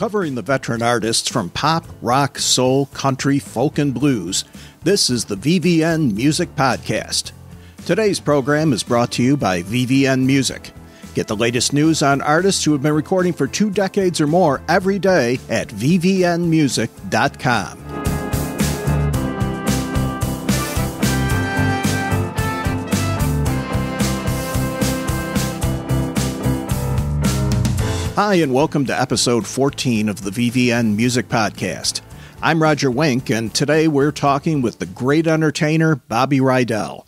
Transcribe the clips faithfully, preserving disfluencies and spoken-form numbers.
Covering the veteran artists from pop, rock, soul, country, folk, and blues, this is the V V N Music Podcast. Today's program is brought to you by V V N Music. Get the latest news on artists who have been recording for two decades or more every day at V V N music dot com. Hi, and welcome to episode fourteen of the V V N Music Podcast. I'm Roger Wink, and today we're talking with the great entertainer, Bobby Rydell.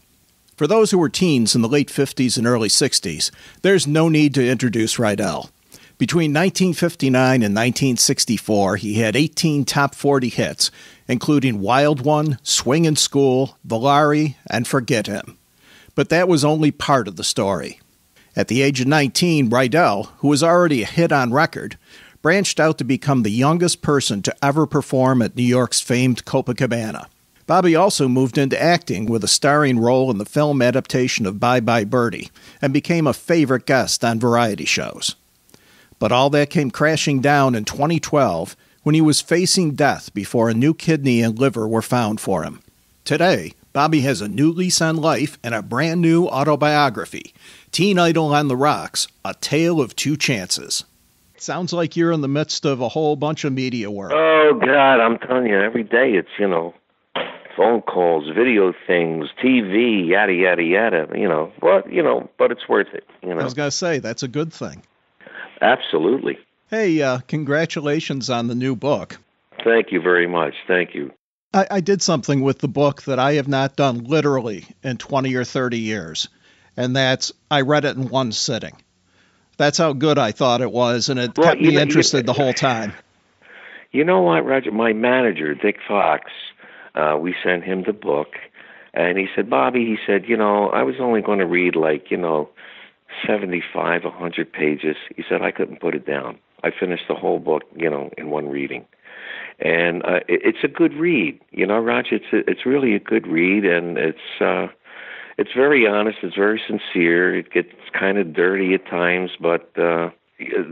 For those who were teens in the late fifties and early sixties, there's no need to introduce Rydell. Between nineteen fifty-nine and nineteen sixty-four, he had eighteen top forty hits, including Wild One, Swingin' School, Valari, and Forget Him. But that was only part of the story. At the age of nineteen, Rydell, who was already a hit on record, branched out to become the youngest person to ever perform at New York's famed Copacabana. Bobby also moved into acting with a starring role in the film adaptation of Bye Bye Birdie and became a favorite guest on variety shows. But all that came crashing down in twenty twelve when he was facing death before a new kidney and liver were found for him. Today, Bobby has a new lease on life and a brand new autobiography, Teen Idol on the Rocks, A Tale of Two Chances. Sounds like you're in the midst of a whole bunch of media work. Oh, God, I'm telling you, every day it's, you know, phone calls, video things, T V, yada, yada, yada, you know. But, you know, but it's worth it, you know. I was going to say, that's a good thing. Absolutely. Hey, uh, congratulations on the new book. Thank you very much. Thank you. I, I did something with the book that I have not done literally in twenty or thirty years. And that's, I read it in one sitting. That's how good I thought it was, and it well, kept me know, interested you, the whole time. You know what, Roger? My manager, Dick Fox, uh, we sent him the book, and he said, Bobby, he said, you know, I was only going to read like, you know, seventy-five, a hundred pages. He said, I couldn't put it down. I finished the whole book, you know, in one reading. And uh, it, it's a good read. You know, Roger, it's, a, it's really a good read, and it's... Uh, It's very honest. It's very sincere. It gets kind of dirty at times, but uh,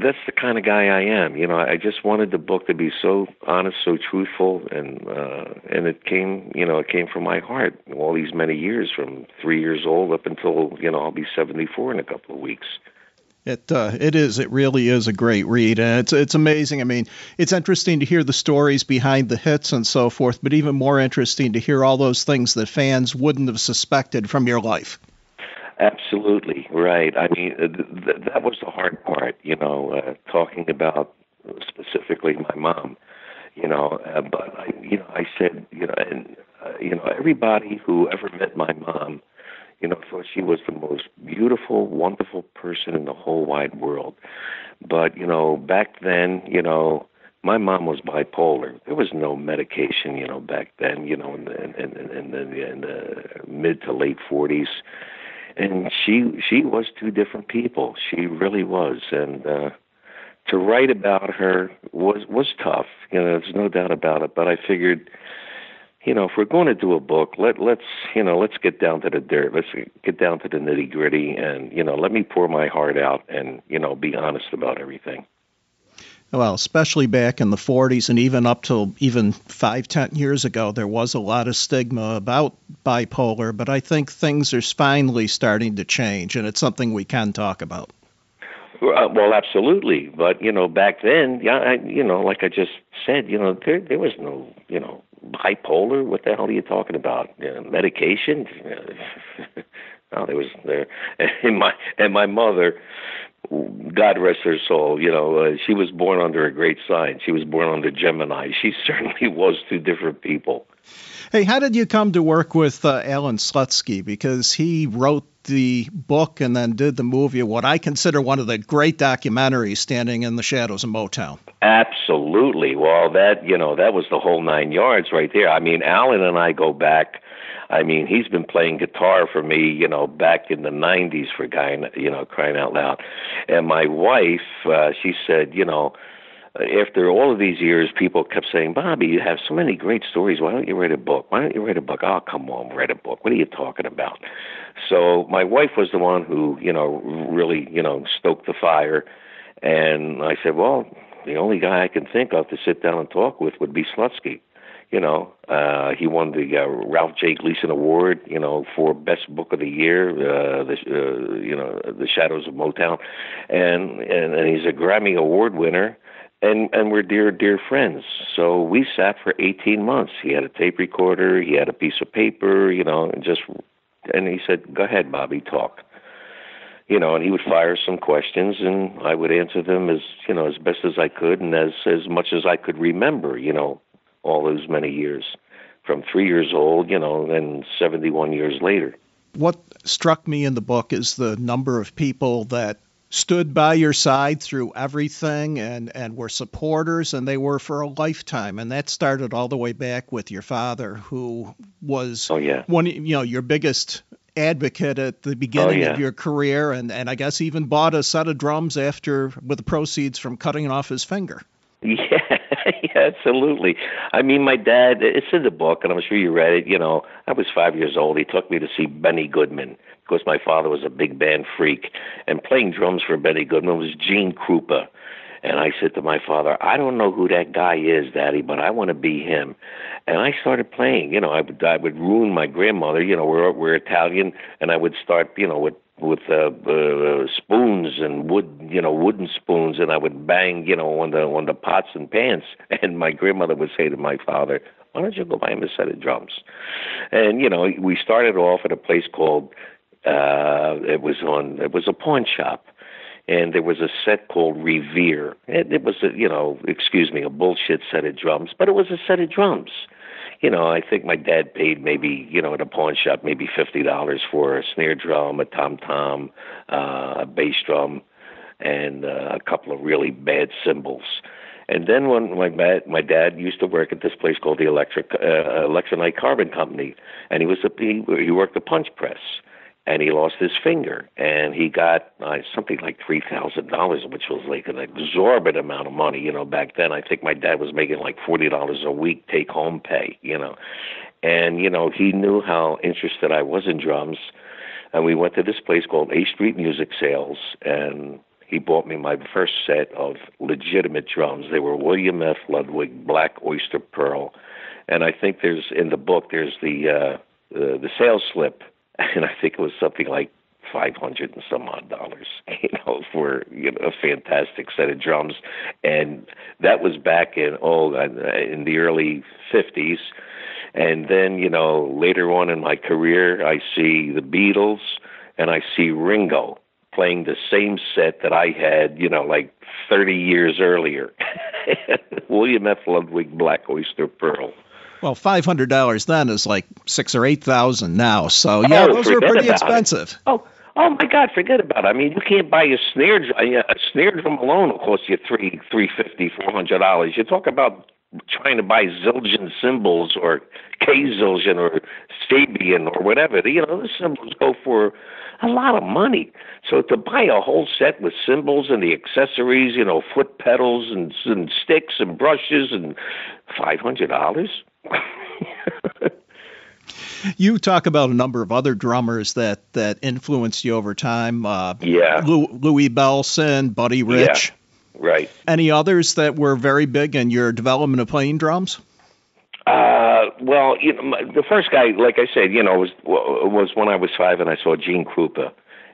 that's the kind of guy I am. You know, I just wanted the book to be so honest, so truthful, and uh, and it came. You know, it came from my heart all these many years, from three years old up until you know I'll be seventy-four in a couple of weeks. It uh, it is. It really is a great read, and it's it's amazing. I mean, it's interesting to hear the stories behind the hits and so forth, but even more interesting to hear all those things that fans wouldn't have suspected from your life. Absolutely right. I mean, th th that was the hard part, you know, uh, talking about specifically my mom, you know. Uh, but I, you know, I said, you know, and uh, you know, everybody who ever met my mom, you know, thought she was the most beautiful, wonderful person in the whole wide world. But, you know, back then, you know, my mom was bipolar. There was no medication, you know, back then, you know, in the, in, in, in the, in the mid to late forties. And she she was two different people. She really was. And uh, to write about her was, was tough. You know, there's no doubt about it. But I figured... You know, if we're going to do a book, let let's you know let's get down to the dirt. Let's get down to the nitty gritty, and you know, let me pour my heart out, and you know, be honest about everything. Well, especially back in the forties, and even up till even five, ten years ago, there was a lot of stigma about bipolar. But I think things are finally starting to change, and it's something we can talk about. Well, absolutely. But you know, back then, yeah, I, you know, like I just said, you know, there there was no, you know. Bipolar? What the hell are you talking about? You know, medication? No, there was there. And my and my mother, God rest her soul. You know, uh, she was born under a great sign. She was born under Gemini. She certainly was two different people. Hey, how did you come to work with uh, Alan Slutsky? Because he wrote the book and then did the movie, what I consider one of the great documentaries, Standing in the Shadows of Motown. Absolutely. Well, that, you know, that was the whole nine yards right there. I mean, Alan and I go back. I mean, he's been playing guitar for me, you know, back in the nineties for guy, you know, crying out loud. And my wife, uh, she said, you know, after all of these years, people kept saying, Bobby, you have so many great stories. Why don't you write a book? Why don't you write a book? Oh, come on, write a book. What are you talking about? So my wife was the one who, you know, really, you know, stoked the fire. And I said, well, the only guy I can think of to sit down and talk with would be Slutsky. You know, uh, he won the uh, Ralph J. Gleason Award, you know, for Best Book of the Year, uh, the, uh, you know, The Shadows of Motown. And, and, and he's a Grammy Award winner. And and we're dear, dear friends. So we sat for eighteen months. He had a tape recorder. He had a piece of paper, you know, and just, and he said, go ahead, Bobby, talk. You know, and he would fire some questions, and I would answer them as, you know, as best as I could and as, as much as I could remember, you know, all those many years, from three years old, you know, and seventy-one years later. What struck me in the book is the number of people that stood by your side through everything and, and were supporters, and they were for a lifetime. And that started all the way back with your father, who was oh, yeah. one, you know, your biggest advocate at the beginning oh, yeah. of your career, and, and I guess even bought a set of drums after with the proceeds from cutting off his finger. Yeah, yeah, absolutely. I mean, my dad, it's in the book, and I'm sure you read it, you know, I was five years old. He took me to see Benny Goodman, because my father was a big band freak, and playing drums for Benny Goodman was Gene Krupa. And I said to my father, I don't know who that guy is, Daddy, but I want to be him. And I started playing. You know, I would I would ruin my grandmother. You know, we're we're Italian, and I would start, you know, with with uh, uh, spoons and wood, you know, wooden spoons, and I would bang, you know, on the on the pots and pans. And my grandmother would say to my father, why don't you go buy him a set of drums? And you know, we started off at a place called uh, it was on it was a pawn shop. And there was a set called Revere. And it was, a, you know, excuse me, a bullshit set of drums, but it was a set of drums. You know, I think my dad paid maybe, you know, at a pawn shop, maybe fifty dollars for a snare drum, a tom-tom, uh, a bass drum, and uh, a couple of really bad cymbals. And then when my dad, my dad used to work at this place called the Electric uh, Electronite Carbon Company, and he was a, he, he worked a punch press. And he lost his finger, and he got uh, something like three thousand dollars, which was like an exorbitant amount of money. You know, back then, I think my dad was making like forty dollars a week take-home pay, you know. And, you know, he knew how interested I was in drums, and we went to this place called A Street Music Sales, and he bought me my first set of legitimate drums. They were William F. Ludwig Black Oyster Pearl, and I think there's, in the book, there's the, uh, the, the sales slip. And I think it was something like five hundred and some odd dollars, you know, for you know, a fantastic set of drums. And that was back in oh, in the early fifties. And then, you know, later on in my career, I see the Beatles and I see Ringo playing the same set that I had, you know, like thirty years earlier. William F. Ludwig, Black Oyster Pearl. Well, five hundred dollars then is like six or eight thousand dollars now. So, yeah, oh, those were pretty expensive. It. Oh, oh my God, forget about it. I mean, you can't buy a snare drum. A snare drum alone will cost you three, three fifty, four hundred dollars. You talk about trying to buy Zildjian cymbals or K-Zildjian or Sabian or whatever. You know, those cymbals go for a lot of money. So to buy a whole set with cymbals and the accessories, you know, foot pedals and, and sticks and brushes and five hundred dollars. You talk about a number of other drummers that, that influenced you over time. Uh, yeah. Lou, Louie Bellson, Buddy Rich. Yeah, right. Any others that were very big in your development of playing drums? Uh, well, you know, my, the first guy, like I said, you know, was was when I was five and I saw Gene Krupa.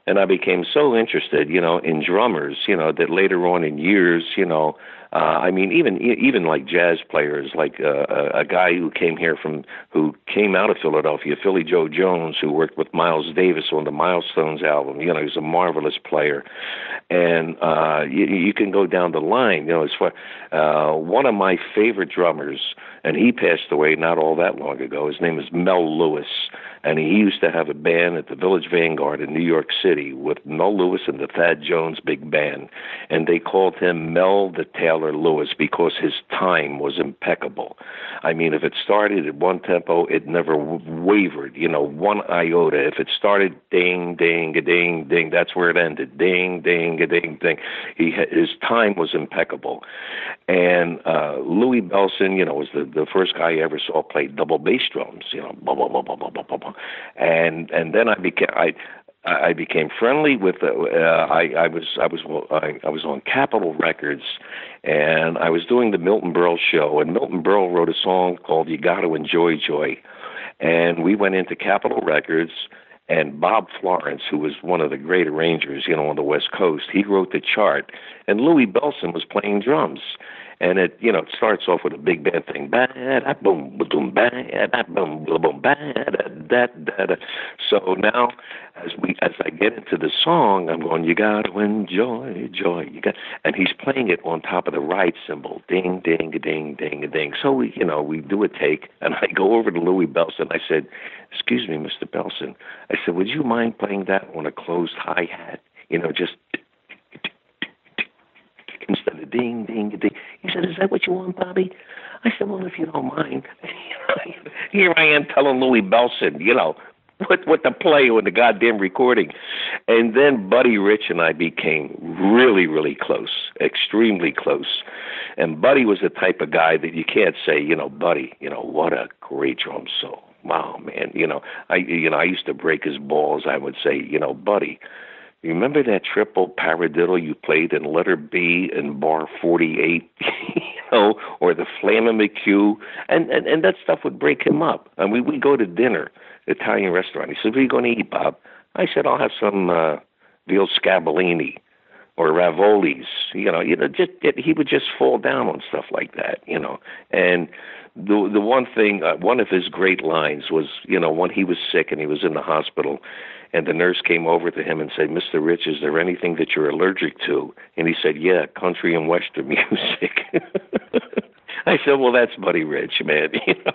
And I became so interested, you know, in drummers, you know, that later on in years, you know, uh, I mean, even even like jazz players, like uh, a, a guy who came here from, who came out of Philadelphia, Philly Joe Jones, who worked with Miles Davis on the Milestones album. You know, he's a marvelous player. And uh, you, you can go down the line, you know, as far, uh, one of my favorite drummers, and he passed away not all that long ago, his name is Mel Lewis. And he used to have a band at the Village Vanguard in New York City with Mel Lewis and the Thad Jones Big Band. And they called him Mel the Taylor Lewis because his time was impeccable. I mean, if it started at one tempo, it never wavered, you know, one iota. If it started ding, ding, a ding, ding, that's where it ended. Ding, ding, a ding, ding. He, his time was impeccable. And uh, Louie Bellson, you know, was the, the first guy I ever saw play double bass drums, you know, blah, blah, blah, blah, blah, blah, blah. And and then I became I I became friendly with. Uh, I, I was I was I, I was on Capitol Records, and I was doing the Milton Berle show. And Milton Berle wrote a song called "You Got to Enjoy Joy," and we went into Capitol Records. And Bob Florence, who was one of the great arrangers, you know, on the West Coast, he wrote the chart. And Louie Bellson was playing drums. And it, you know, it starts off with a big band thing. So now, as we, as I get into the song, I'm going, you got to enjoy joy. You got, and he's playing it on top of the ride cymbal, ding, ding, ding, ding, ding. So we, you know, we do a take, and I go over to Louie Bellson. I said, "Excuse me, Mister Bellson." I said, "Would you mind playing that on a closed hi hat? You know, just." Instead of ding, ding, ding. He said, "Is that what you want, Bobby?" I said, "Well, if you don't mind." Here I am telling Louie Bellson, you know, what what to play on the goddamn recording. And then Buddy Rich and I became really, really close, extremely close. And Buddy was the type of guy that you can't say, you know, Buddy, you know, what a great drum solo. Wow, man, you know, I you know, I used to break his balls. I would say, you know, Buddy, you remember that triple paradiddle you played in letter B in bar forty-eight, you know, or the Flamin' McHugh? And, and and that stuff would break him up. And we we go to dinner, Italian restaurant. He said, "What are you going to eat, Bob?" I said, "I'll have some uh, veal scabalini or raviolis." You know, you know, just it, he would just fall down on stuff like that, you know. And the the one thing, uh, one of his great lines was, you know, when he was sick and he was in the hospital, and the nurse came over to him and said, "Mister Rich, is there anything that you're allergic to?" And he said, "Yeah, country and Western music." I said, "Well, that's Buddy Rich, man." You know?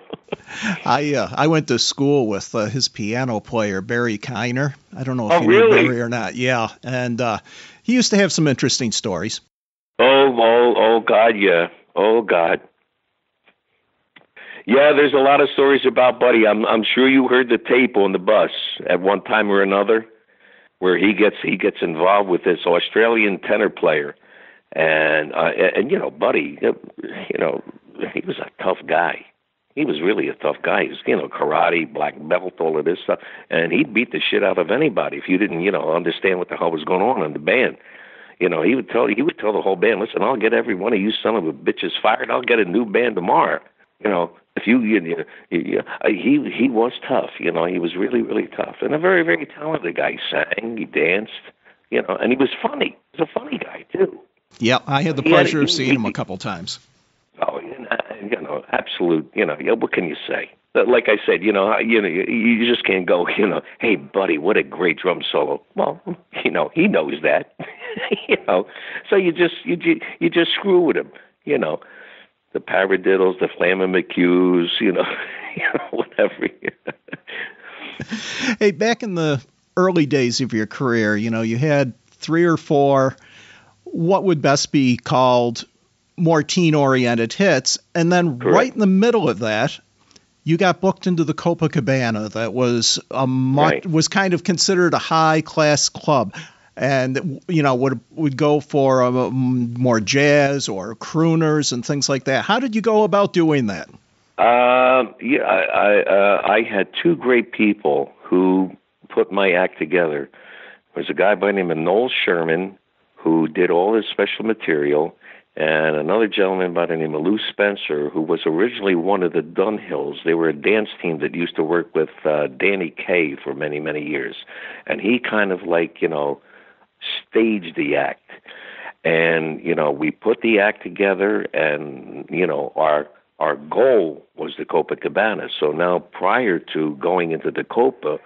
I uh, I went to school with uh, his piano player, Barry Kiner. I don't know if oh, you really? knew Barry or not. Yeah, and uh, he used to have some interesting stories. Oh, oh, oh, God, yeah. Oh, God. Yeah, there's a lot of stories about Buddy. I'm I'm sure you heard the tape on the bus at one time or another, where he gets he gets involved with this Australian tenor player, and uh, and you know, Buddy, you know, he was a tough guy. He was really a tough guy. He was, you know, karate, black belt, all of this stuff, and he'd beat the shit out of anybody if you didn't, you know, understand what the hell was going on in the band. You know, he would tell he would tell the whole band, "Listen, I'll get every one of you son of a bitches fired. I'll get a new band tomorrow." You know, if you, you, you, you he he was tough. You know, he was really, really tough, and a very, very talented guy. He sang, he danced, you know, and he was funny. He was a funny guy too. Yeah, I had the he pleasure had, of seeing he, him a couple times. Oh, you know, absolute. You know, what can you say? Like I said, you know, you know, you just can't go, you know, "Hey, Buddy, what a great drum solo." Well, you know, he knows that. You know, so you just you you just screw with him. You know. The paradiddles, the Flamin' McHughs, you know, you know, whatever. Hey, back in the early days of your career, you know, you had three or four what would best be called more teen-oriented hits, and then Correct. right in the middle of that, you got booked into the Copacabana. That was a much, right. was kind of considered a high-class club. And, you know, would would go for uh, more jazz or crooners and things like that. How did you go about doing that? Uh, yeah, I I, uh, I had two great people who put my act together. There was a guy by the name of Noel Sherman who did all his special material, and another gentleman by the name of Lou Spencer, who was originally one of the Dunhills. They were a dance team that used to work with uh, Danny Kaye for many, many years. And he kind of like, you know, staged the act, and you know, we put the act together, and you know, our our goal was the Copacabana. So now, prior to going into the Copa,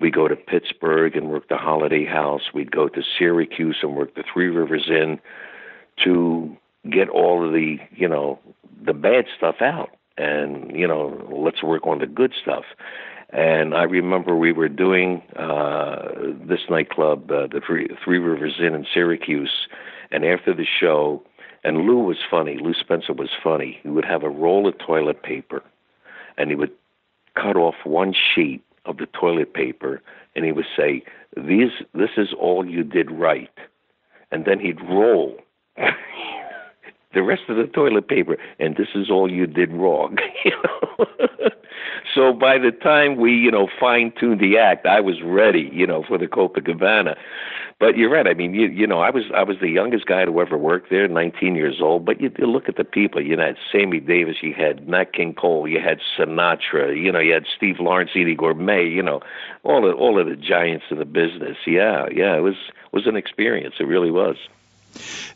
we go to Pittsburgh and work the Holiday House. We'd go to Syracuse and work the Three Rivers Inn to get all of the, you know, the bad stuff out, and you know, let's work on the good stuff. And I remember we were doing uh, this nightclub, uh, the Three, Three Rivers Inn in Syracuse, and after the show, and Lou was funny, Lou Spencer was funny, he would have a roll of toilet paper, and he would cut off one sheet of the toilet paper, and he would say, "These, this is all you did right," and then he'd roll the rest of the toilet paper, and this is all you did wrong. You know? So by the time we, you know, fine-tuned the act, I was ready, you know, for the Copacabana. But you're right. I mean, you, you know, I was I was the youngest guy to ever work there, nineteen years old. But you, you look at the people. You had Sammy Davis. You had Nat King Cole. You had Sinatra. You know, you had Steve Lawrence eating gourmet. You know, all of, all of the giants of the business. Yeah, yeah. It was was an experience. It really was.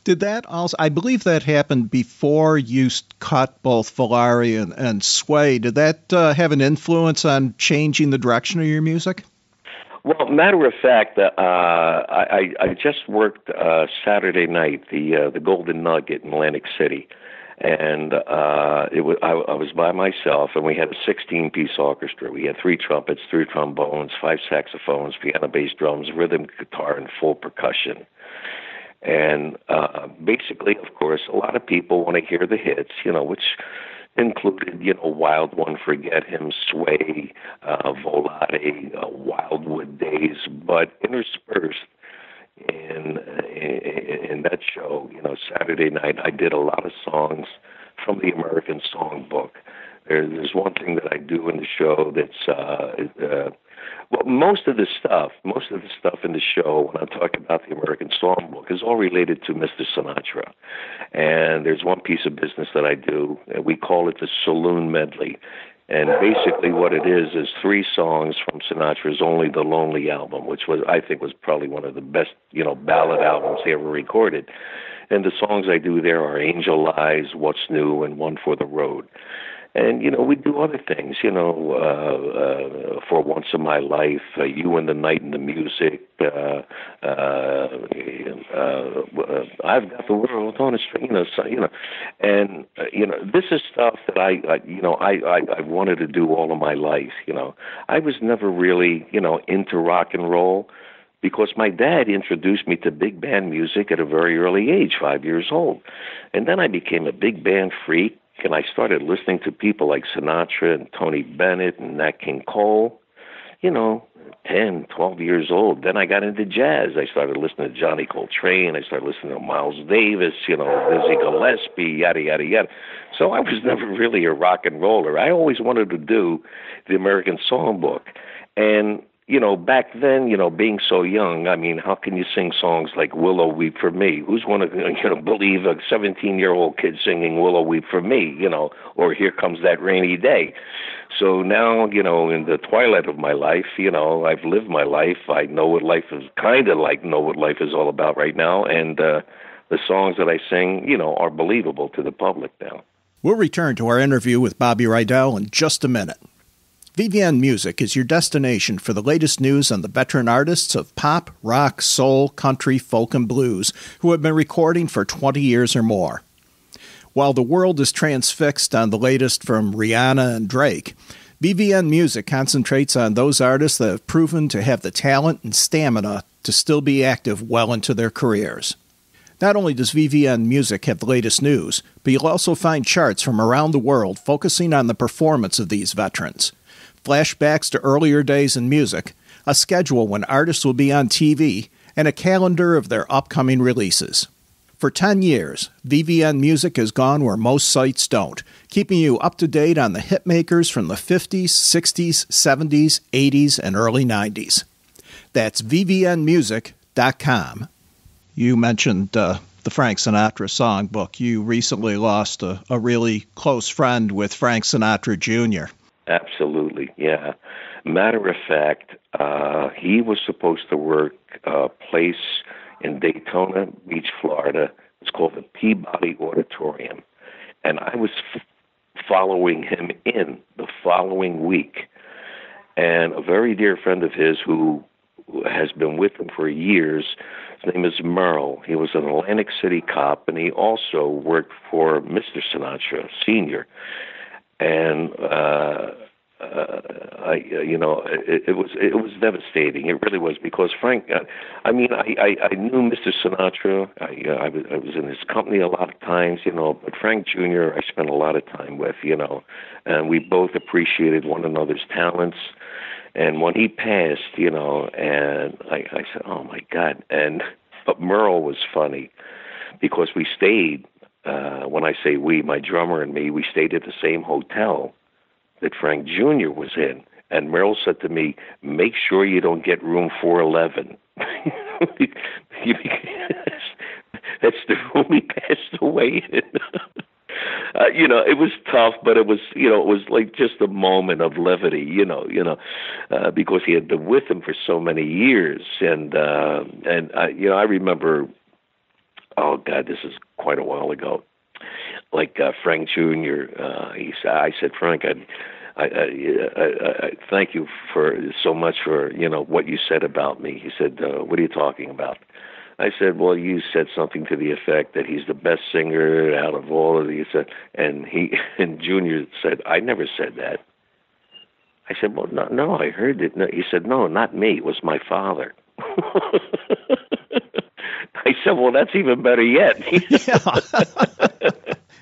Did that also, I believe that happened before you caught both Valari and, and Sway. Did that uh, have an influence on changing the direction of your music? Well, matter of fact, uh, I, I just worked uh, Saturday night, the uh, the Golden Nugget in Atlantic City. And uh, it was, I, I was by myself, and we had a sixteen-piece orchestra. We had three trumpets, three trombones, five saxophones, piano, bass, drums, rhythm, guitar, and full percussion. And uh, basically, of course, a lot of people want to hear the hits, you know, which included, you know, Wild One, Forget Him, Sway, uh, Volare, uh, Wildwood Days, but interspersed in, in in that show, you know, Saturday night, I did a lot of songs from the American Songbook. There, there's one thing that I do in the show that's uh, uh, well, most of the stuff, most of the stuff in the show, when I'm talking about the American Songbook, is all related to Mister Sinatra. And there's one piece of business that I do, and we call it the Saloon Medley. And basically what it is is three songs from Sinatra's Only the Lonely album, which was, I think, was probably one of the best, you know, ballad albums they ever recorded. And the songs I do there are Angel Eyes, What's New, and One for the Road. And, you know, we do other things, you know, uh, uh, For Once in My Life, uh, You and the Night and the Music, uh, uh, uh, I've Got the World on a String, you know, so, you know. And, uh, you know, this is stuff that I, I you know, I, I, I wanted to do all of my life, you know. I was never really, you know, into rock and roll because my dad introduced me to big band music at a very early age, five years old. And then I became a big band freak. And I started listening to people like Sinatra and Tony Bennett and Nat King Cole, you know, ten, twelve years old. Then I got into jazz. I started listening to Johnny Coltrane. I started listening to Miles Davis, you know, Dizzy Gillespie, yada, yada, yada. So I was never really a rock and roller. I always wanted to do the American Songbook. And, you know, back then, you know, being so young, I mean, how can you sing songs like Willow Weep for Me? Who's going to, you know, believe a seventeen-year-old kid singing Willow Weep for Me, you know, or Here Comes That Rainy Day? So now, you know, in the twilight of my life, you know, I've lived my life. I know what life is, kind of like know what life is all about right now. And uh, the songs that I sing, you know, are believable to the public now. We'll return to our interview with Bobby Rydell in just a minute. V V N Music is your destination for the latest news on the veteran artists of pop, rock, soul, country, folk, and blues who have been recording for twenty years or more. While the world is transfixed on the latest from Rihanna and Drake, V V N Music concentrates on those artists that have proven to have the talent and stamina to still be active well into their careers. Not only does V V N Music have the latest news, but you'll also find charts from around the world focusing on the performance of these veterans. Flashbacks to earlier days in music, a schedule when artists will be on T V, and a calendar of their upcoming releases. For ten years, V V N Music has gone where most sites don't, keeping you up to date on the hitmakers from the fifties, sixties, seventies, eighties, and early nineties. That's V V N music dot com. You mentioned uh, the Frank Sinatra songbook. You recently lost a, a really close friend with Frank Sinatra Junior Absolutely, yeah. Matter of fact, uh, he was supposed to work a place in Daytona Beach, Florida. It's called the Peabody Auditorium. And I was f- following him in the following week. And a very dear friend of his who has been with him for years, his name is Merle. He was an Atlantic City cop, and he also worked for Mister Sinatra Senior, and uh, uh, I, you know, it, it was it was devastating. It really was because Frank. I, I mean, I, I, I knew Mister Sinatra. I, I was I was in his company a lot of times, you know. But Frank Junior, I spent a lot of time with, you know, and we both appreciated one another's talents. And when he passed, you know, and I, I said, oh my God. And but Merle was funny because we stayed. uh, when I say we, my drummer and me, we stayed at the same hotel that Frank Junior was in. And Merle said to me, make sure you don't get room four eleven. That's the room he passed away in. uh, you know, it was tough, but it was, you know, it was like just a moment of levity, you know, you know, uh, because he had been with him for so many years. And, uh, and I, you know, I remember, oh, God, this is quite a while ago. Like uh, Frank Junior, uh, he said, I said, Frank, I, I, I, I, I thank you for so much for, you know, what you said about me. He said, uh, what are you talking about? I said, well, you said something to the effect that he's the best singer out of all of these. And he and Junior said, I never said that. I said, well, no, no I heard it. No. He said, no, not me. It was my father. I said, well, that's even better yet. Yeah.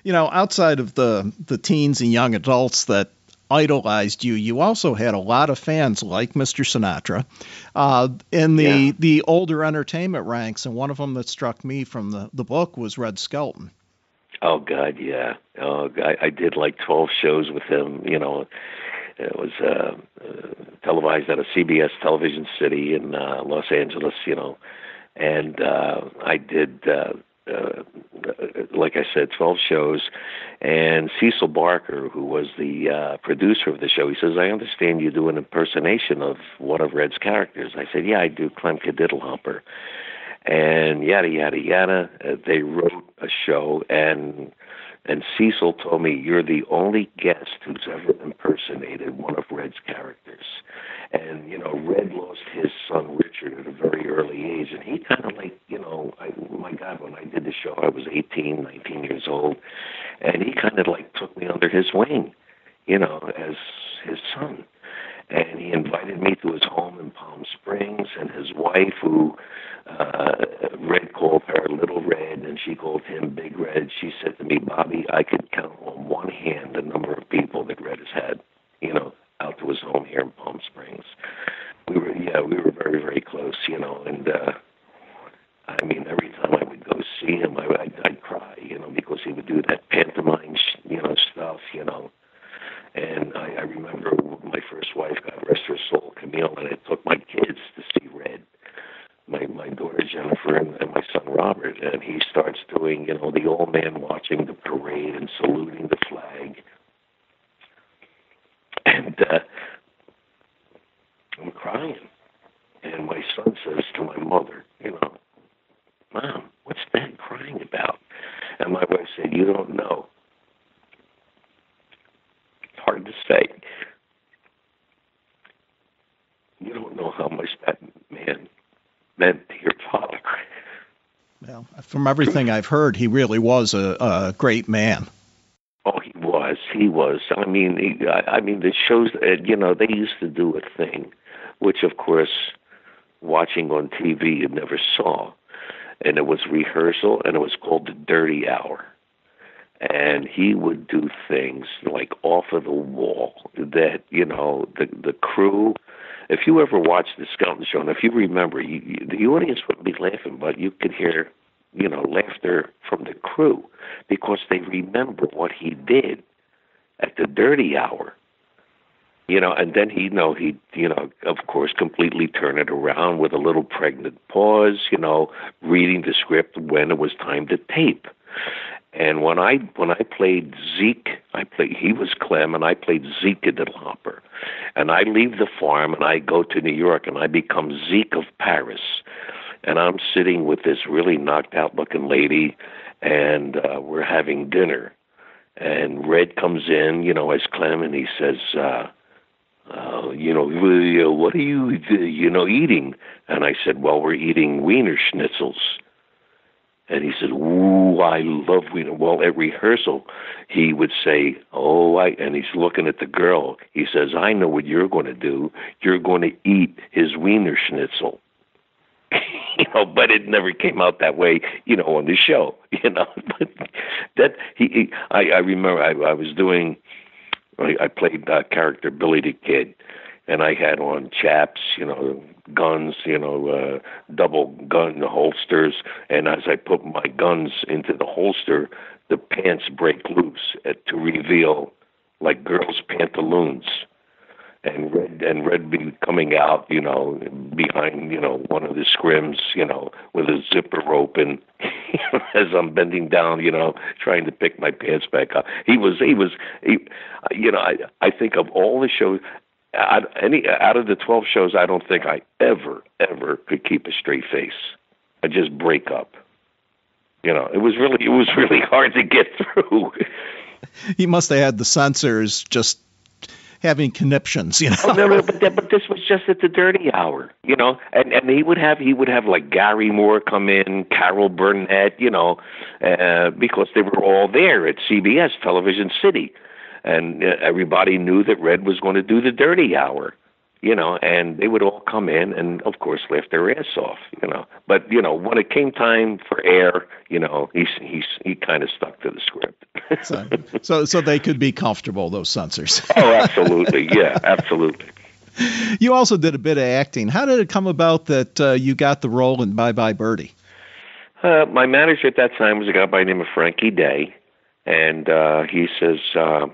You know, outside of the, the teens and young adults that idolized you, you also had a lot of fans like Mister Sinatra uh, in the, yeah. the older entertainment ranks, and one of them that struck me from the, the book was Red Skelton. Oh, God, yeah. Oh, I, I did like twelve shows with him, you know. It was uh, uh, televised at a C B S television city in uh, Los Angeles, you know. And uh, I did, uh, uh, like I said, twelve shows. And Cecil Barker, who was the uh, producer of the show, he says, I understand you do an impersonation of one of Red's characters. I said, yeah, I do Klemke Diddlehopper. And yada, yada, yada. Uh, they wrote a show, and and Cecil told me, you're the only guest who's ever impersonated one of Red's characters. And, you know, Red lost his son, Richard, at a very early age. And he kind of like, you know, I, my God, when I did the show, I was eighteen, nineteen years old. And he kind of like took me under his wing, you know, as his son. And he invited me to his home in Palm Springs, and his wife, who uh, Red called her Little Red, and she called him Big Red. She said to me, Bobby, I could count on one hand the number of people that Red has had, you know, out to his home here in Palm Springs. We were, yeah, we were very, very close, you know, and uh, I mean, every time I would go see him, I, I'd, I'd cry, you know, because he would do that pantomime, sh- you know, stuff, you know. And I, I remember my first wife, God rest her soul, Camille, and I took my kids to see Red, my my daughter Jennifer and, and my son Robert. And he starts doing, you know, the old man watching the parade and saluting the flag. And uh, I'm crying. And my son says to my mother, you know, Mom, what's Dad crying about? And my wife said, you don't know. Hard to say. You don't know how much that man meant to your father. Well, from everything I've heard, he really was a, a great man. Oh, he was. He was. I mean, he, I, I mean, the shows. You know, they used to do a thing, which, of course, watching on T V you never saw, and it was rehearsal, and it was called the Dirty Hour. And he would do things like off of the wall that, you know, the the crew, if you ever watched the Skelton Show, and if you remember, you, you, the audience would be laughing, but you could hear, you know, laughter from the crew because they remember what he did at the Dirty Hour. You know, and then he, you know, he, you know, of course, completely turn it around with a little pregnant pause, you know, reading the script when it was time to tape. And when I when I played Zeke, I played he was Clem, and I played Zeke Diddlehopper. And I leave the farm, and I go to New York, and I become Zeke of Paris. And I'm sitting with this really knocked-out-looking lady, and uh, we're having dinner. And Red comes in, you know, as Clem, and he says, uh, uh, you know, what are you, you know, eating? And I said, well, we're eating Wiener Schnitzels. And he said, ooh, I love Wiener. Well, at rehearsal, he would say, oh, I, and he's looking at the girl. He says, I know what you're going to do. You're going to eat his Wiener Schnitzel. You know, but it never came out that way, you know, on the show, you know. But that, he, he I, I remember I, I was doing, I, I played uh, character Billy the Kid. And I had on chaps, you know, guns, you know, uh, double gun holsters. And as I put my guns into the holster, the pants break loose at, to reveal like girls' pantaloons, and red and red be coming out, you know, behind, you know, one of the scrims, you know, with a zipper open, as I'm bending down, you know, trying to pick my pants back up. He was, he was, he, you know, I I think of all the shows, I, any out of the twelve shows, I don't think I ever ever could keep a straight face. I just break up. You know, it was really it was really hard to get through. He must have had the censors just having conniptions, you know. Oh, no, no, but, that, but this was just at the dirty hour, you know. And and he would have he would have like Gary Moore come in, Carol Burnett, you know, uh, because they were all there at C B S television city, and uh, everybody knew that Red was going to do the dirty hour, you know. And they would all come in and of course laugh their ass off, you know. But you know, when it came time for air, you know, he he he kind of stuck to the script. so, so so they could be comfortable, those censors. Oh, absolutely, yeah, absolutely. You also did a bit of acting. How did it come about that uh, you got the role in Bye Bye Birdie? Uh, my manager at that time was a guy by the name of Frankie Day, and uh, he says. Uh,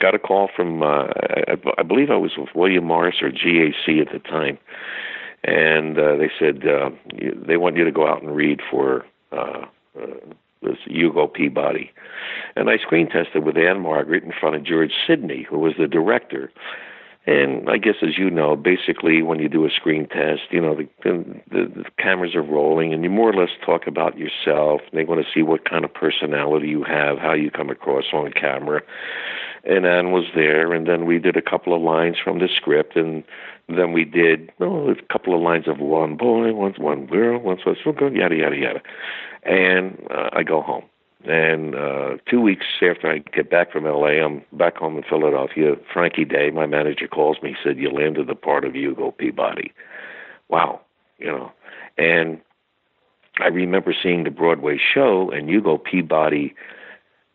Got a call from, uh, I, I believe I was with William Morris or G A C at the time. And uh, they said, uh, they want you to go out and read for uh, uh, this Hugo Peabody. And I screen tested with Ann-Margaret in front of George Sidney, who was the director. And I guess, as you know, basically when you do a screen test, you know, the, the, the cameras are rolling and you more or less talk about yourself. They want to see what kind of personality you have, how you come across on camera. And Ann was there, and then we did a couple of lines from the script, and then we did oh, a couple of lines of one boy, one, one girl, one so good, yada, yada, yada. And uh, I go home. And uh, two weeks after I get back from L A, I'm back home in Philadelphia. Frankie Day, my manager, calls me. He said, "You landed the part of Hugo Peabody." Wow, you know. And I remember seeing the Broadway show, and Hugo Peabody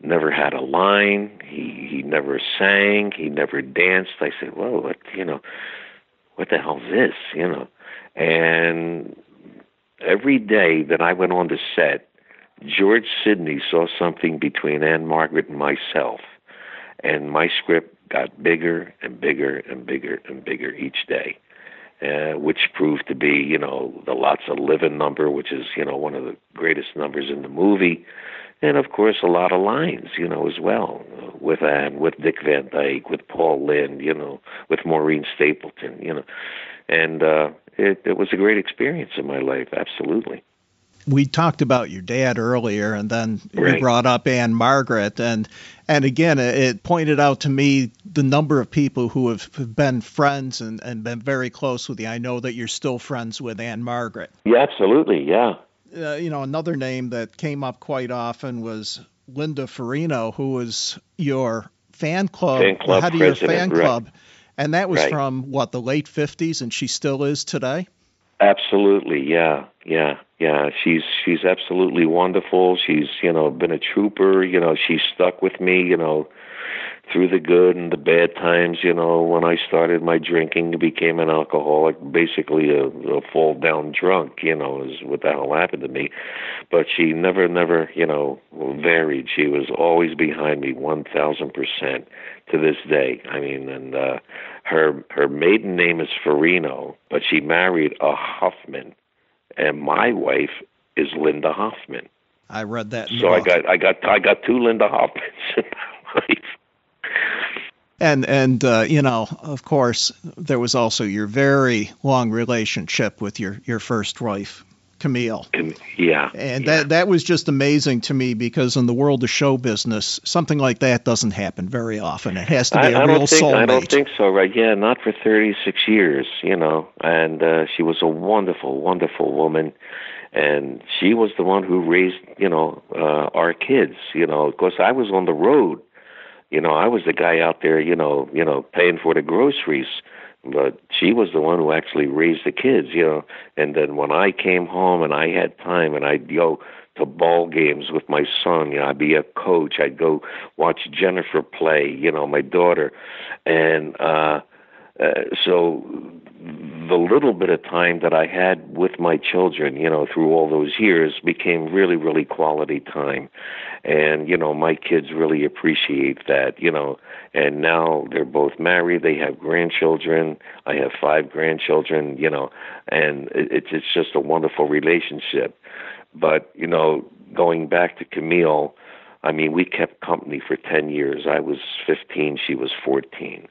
never had a line. He he never sang. He never danced. I said, "Well, what, you know, what the hell is this?" You know. And every day that I went on the set, George Sidney saw something between Ann-Margaret and myself, and my script got bigger and bigger and bigger and bigger each day, uh, which proved to be, you know, the Lots of Living number, which is, you know, one of the greatest numbers in the movie, and, of course, a lot of lines, you know, as well, with Ann, with Dick Van Dyke, with Paul Lynde, you know, with Maureen Stapleton, you know, and uh, it, it was a great experience in my life, absolutely. We talked about your dad earlier, and then right. We brought up Ann-Margaret. And and again, it pointed out to me the number of people who have been friends and, and been very close with you. I know that you're still friends with Ann-Margaret. Yeah, absolutely, yeah. Uh, you know, another name that came up quite often was Linda Farino, who was your fan club, fan club head of your fan right. club. And that was right. from, what, the late fifties, and she still is today? Absolutely, yeah, yeah, yeah. She's she's absolutely wonderful. She's, you know, been a trooper. You know, she stuck with me, you know, through the good and the bad times. You know, when I started my drinking, became an alcoholic, basically a, a fall-down drunk, you know, is what the hell happened to me. But she never, never, you know, varied. She was always behind me one thousand percent to this day. I mean, and uh, her her maiden name is Farino, but she married a Hoffman, and my wife is Linda Hoffman. I read that. So I got, I got, I got two Linda Hoffmans in my life. And, and uh, you know, of course, there was also your very long relationship with your, your first wife, Camille. Cam- yeah. And yeah. That, that was just amazing to me, because in the world of show business, something like that doesn't happen very often. It has to be I, a I real don't think, soulmate. I don't think so, right? Yeah, not for thirty-six years, you know. And uh, she was a wonderful, wonderful woman. And she was the one who raised, you know, uh, our kids, you know. Of course, I was on the road. You know, I was the guy out there, you know, you know, paying for the groceries, but she was the one who actually raised the kids, you know. And then when I came home and I had time and I'd go to ball games with my son, you know, I'd be a coach. I'd go watch Jennifer play, you know, my daughter. And uh, uh, so the little bit of time that I had with my children, you know, through all those years became really, really quality time. And, you know, my kids really appreciate that, you know, and now they're both married. They have grandchildren. I have five grandchildren, you know, and it's it's just a wonderful relationship. But, you know, going back to Camille, I mean, we kept company for ten years. I was fifteen, she was fourteen.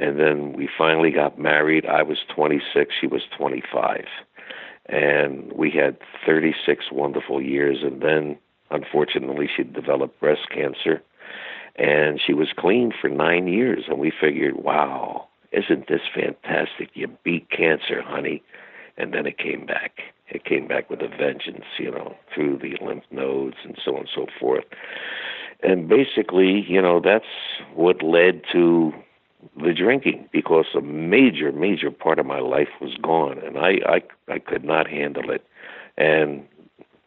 And then we finally got married. I was twenty-six, she was twenty-five. And we had thirty-six wonderful years. And then, unfortunately, she developed breast cancer. And she was clean for nine years. And we figured, wow, isn't this fantastic? You beat cancer, honey. And then it came back. It came back with a vengeance, you know, through the lymph nodes and so on and so forth. And basically, you know, that's what led to the drinking, because a major, major part of my life was gone, and I, I, I could not handle it. And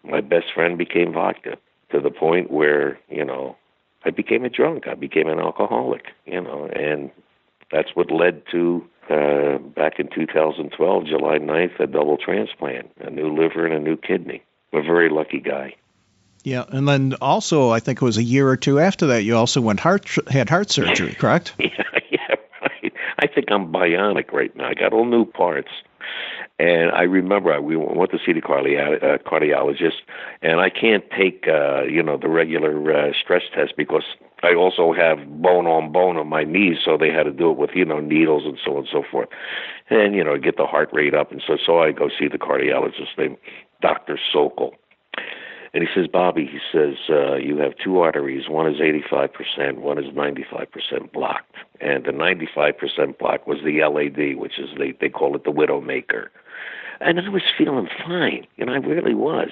my best friend became vodka, to the point where, you know, I became a drunk. I became an alcoholic, you know, and that's what led to, uh, back in two thousand twelve, July ninth, a double transplant, a new liver and a new kidney. I'm a very lucky guy. Yeah, and then also, I think it was a year or two after that, you also went heart had heart surgery, correct? yeah, yeah, right. I think I'm bionic right now. I got all new parts. And I remember I, we went to see the cardi- uh, cardiologist, and I can't take, uh, you know, the regular uh, stress test, because I also have bone on bone on my knees, so they had to do it with, you know, needles and so on and so forth. And, you know, get the heart rate up. And so, so I go see the cardiologist named Doctor Sokol. And he says, Bobby, he says, uh, you have two arteries. One is eighty-five percent, one is ninety-five percent blocked. And the ninety-five percent block was the L A D, which is, they, they call it the widowmaker. And I was feeling fine, and I really was.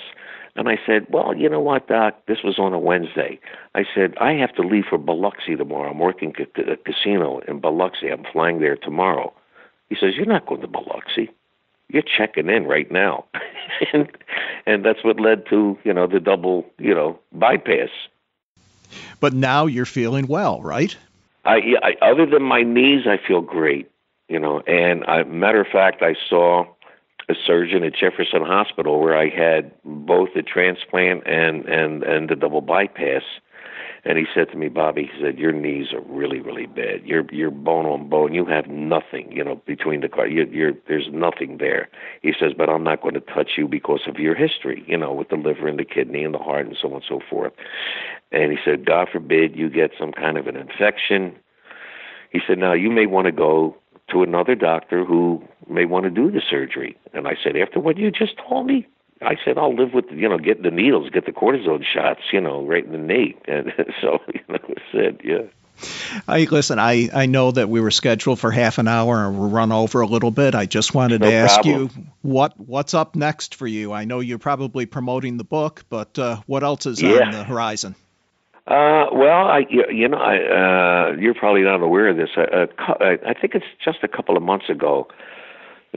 And I said, well, you know what, Doc, this was on a Wednesday. I said, I have to leave for Biloxi tomorrow. I'm working at a casino in Biloxi. I'm flying there tomorrow. He says, you're not going to Biloxi. You're checking in right now. and and that's what led to, you know, the double, you know, bypass. But now you're feeling well, right? I, I other than my knees, I feel great, you know. And I, matter of fact, I saw a surgeon at Jefferson Hospital where I had both the transplant and, and, and the double bypass. And he said to me, Bobby, he said, your knees are really, really bad. You're, you're bone on bone. You have nothing, you know, between the car. You're, you're, there's nothing there. He says, but I'm not going to touch you because of your history, you know, with the liver and the kidney and the heart and so on and so forth. And he said, God forbid you get some kind of an infection. He said, now you may want to go to another doctor who may want to do the surgery. And I said, after what you just told me? I said, I'll live with, you know, get the needles, get the cortisone shots, you know, right in the knee. And so, you know, I said, yeah. I, listen, I, I know that we were scheduled for half an hour and we're run over a little bit. I just wanted no to ask problem. you what what's up next for you. I know you're probably promoting the book, but uh, what else is yeah. on the horizon? Uh, well, I, you know, I, uh, you're probably not aware of this. I, I think it's just a couple of months ago.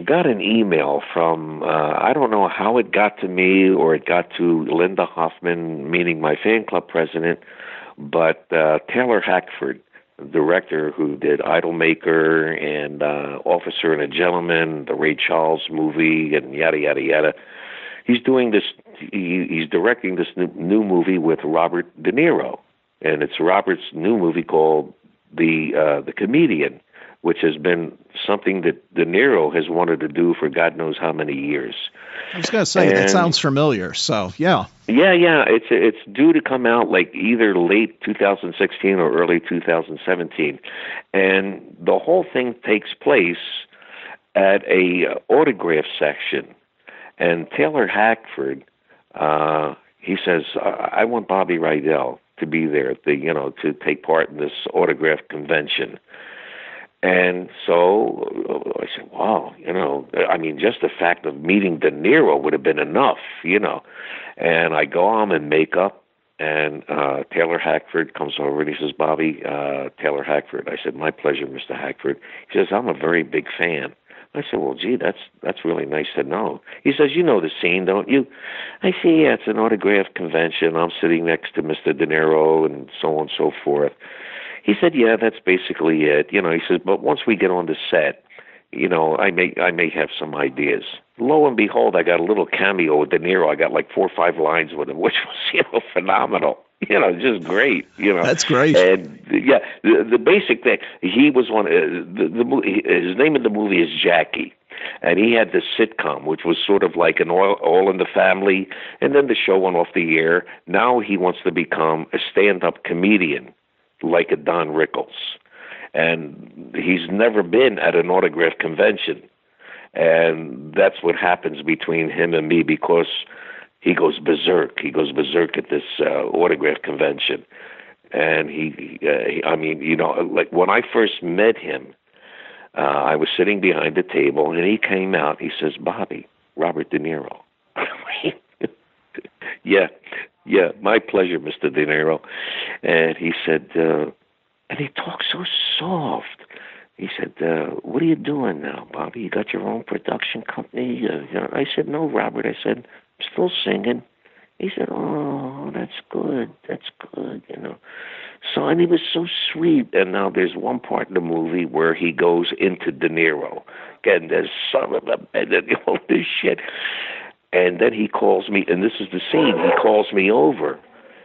Got an email from, uh, I don't know how it got to me or it got to Linda Hoffman, meaning my fan club president, but uh, Taylor Hackford, director who did Idolmaker and uh, Officer and a Gentleman, the Ray Charles movie, and yada, yada, yada. He's doing this, he, he's directing this new, new movie with Robert De Niro, and it's Robert's new movie called The uh, The Comedian, which has been something that De Niro has wanted to do for God knows how many years. I was going to say, and that sounds familiar, so yeah. Yeah, yeah, it's it's due to come out like either late two thousand sixteen or early two thousand seventeen. And the whole thing takes place at a autograph section. And Taylor Hackford, uh, he says, I want Bobby Rydell to be there, at the, you know, to take part in this autograph convention. And so I said, wow, you know, I mean, just the fact of meeting De Niro would have been enough, you know. And I go on in makeup, and uh, Taylor Hackford comes over and he says, Bobby, uh, Taylor Hackford. I said, my pleasure, Mister Hackford. He says, I'm a very big fan. I said, well, gee, that's that's really nice to know. He says, you know the scene, don't you? I say, yeah, it's an autograph convention. I'm sitting next to Mister De Niro and so on and so forth. He said, yeah, that's basically it. You know, he says, but once we get on the set, you know, I may I may have some ideas. Lo and behold, I got a little cameo with De Niro. I got like four or five lines with him, which was, you know, phenomenal. You know, just great. You know, that's great. And yeah, the, the basic thing. He was one. Uh, the, the his name in the movie is Jackie, and he had this sitcom, which was sort of like an all, all in the family. And then the show went off the air. Now he wants to become a stand-up comedian, like a Don Rickles, and he's never been at an autograph convention. And that's what happens between him and me, because he goes berserk. He goes berserk at this uh, autograph convention. And he, uh, he, I mean, you know, like when I first met him, uh, I was sitting behind the table, and he came out. He says, "Bobby, Robert De Niro." yeah, yeah, my pleasure, Mister De Niro. And he said, uh, and he talked so soft. He said, uh, "What are you doing now, Bobby? You got your own production company?" Uh, you know, I said, "No, Robert." I said, "I'm still singing." He said, "Oh, that's good. That's good." You know. So, and he was so sweet. And now there's one part in the movie where he goes into De Niro, getting the son of a bitch and all this shit. And then he calls me, and this is the scene. He calls me over.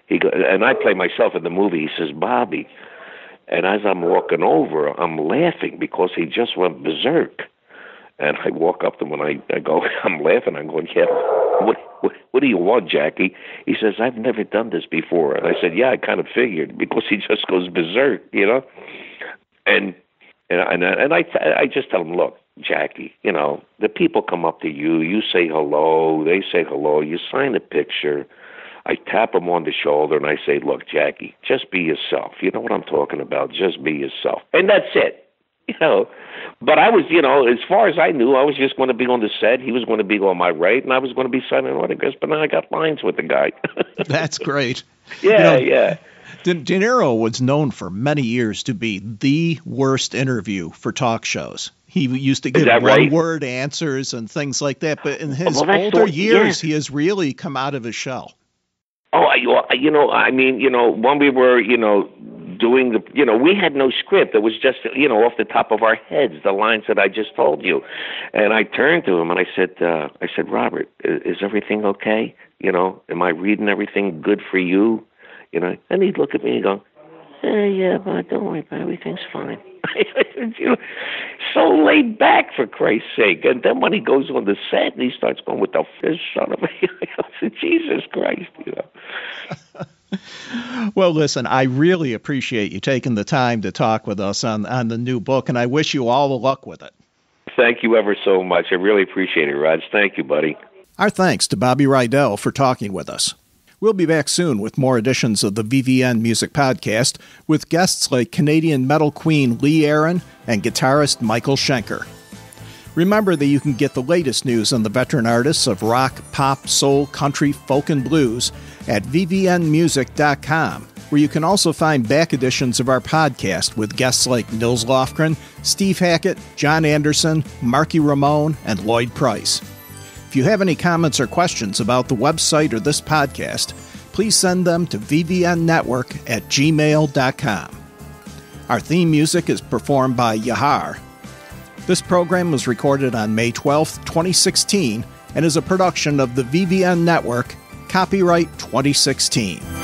He go, and I play myself in the movie. He says, "Bobby." And as I'm walking over, I'm laughing because he just went berserk. And I walk up to him and I, I go, I'm laughing. I'm going, "Yeah, what, what, what do you want, Jackie?" He says, "I've never done this before." And I said, "Yeah, I kind of figured," because he just goes berserk, you know. And and and, and I I just tell him, "Look, Jackie, you know, the people come up to you. You say hello. They say hello. You sign a picture." I tap him on the shoulder and I say, "Look, Jackie, just be yourself. You know what I'm talking about? Just be yourself." And that's it. You know, but I was, you know, as far as I knew, I was just going to be on the set. He was going to be on my right, and I was going to be signing autographs. But now I got lines with the guy. That's great. Yeah, you know, yeah. De-, De Niro was known for many years to be the worst interview for talk shows. He used to give one-word right? answers and things like that. But in his well, older what, years, yeah. he has really come out of his shell. Oh, you know, I mean, you know, when we were, you know, doing the, you know, we had no script. It was just, you know, off the top of our heads, the lines that I just told you. And I turned to him and I said, uh, I said, "Robert, is, is everything okay? You know, am I reading everything good for you?" You know, and he'd look at me and go, "Eh, yeah, but don't worry about it. Everything's fine." You know, so laid back, for Christ's sake. And then when he goes on the set and he starts going with the fish son of a Jesus Christ, you know. Well, listen, I really appreciate you taking the time to talk with us on, on the new book, and I wish you all the luck with it. Thank you ever so much. I really appreciate it, Raj. Thank you, buddy. Our thanks to Bobby Rydell for talking with us. We'll be back soon with more editions of the V V N Music Podcast with guests like Canadian metal queen Lee Aaron and guitarist Michael Schenker. Remember that you can get the latest news on the veteran artists of rock, pop, soul, country, folk, and blues at v v n music dot com, where you can also find back editions of our podcast with guests like Nils Lofgren, Steve Hackett, John Anderson, Marky Ramone, and Lloyd Price. If you have any comments or questions about the website or this podcast, please send them to v v n network at gmail dot com. Our theme music is performed by Yahar. This program was recorded on May twelfth, twenty sixteen, and is a production of the V V N Network, copyright twenty sixteen.